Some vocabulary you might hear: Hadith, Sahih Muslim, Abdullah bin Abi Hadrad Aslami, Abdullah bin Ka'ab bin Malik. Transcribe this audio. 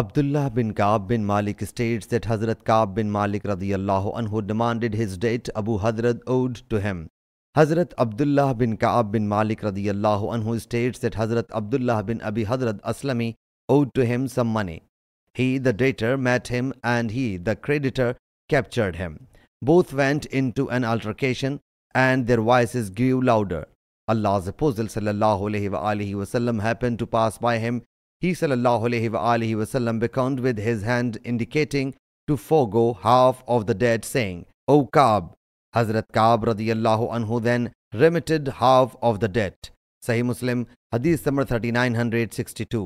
Abdullah bin Ka'ab bin Malik states that Hazrat Ka'ab bin Malik radiyallahu anhu demanded his debt Abu Hadrad owed to him. Hazrat Abdullah bin Ka'ab bin Malik radiyallahu anhu states that Hazrat Abdullah bin Abi Hadrad Aslami owed to him some money. He, the debtor, met him, and he, the creditor, captured him. Both went into an altercation, and their voices grew louder. Allah's apostle sallallahu alayhi wa sallam happened to pass by him. He ﷺ beckoned with his hand, indicating to forego half of the debt, saying, "O Ka'ab." Hazrat Ka'ab radiyallahu anhu then remitted half of the debt. Sahih Muslim, Hadith number 3962.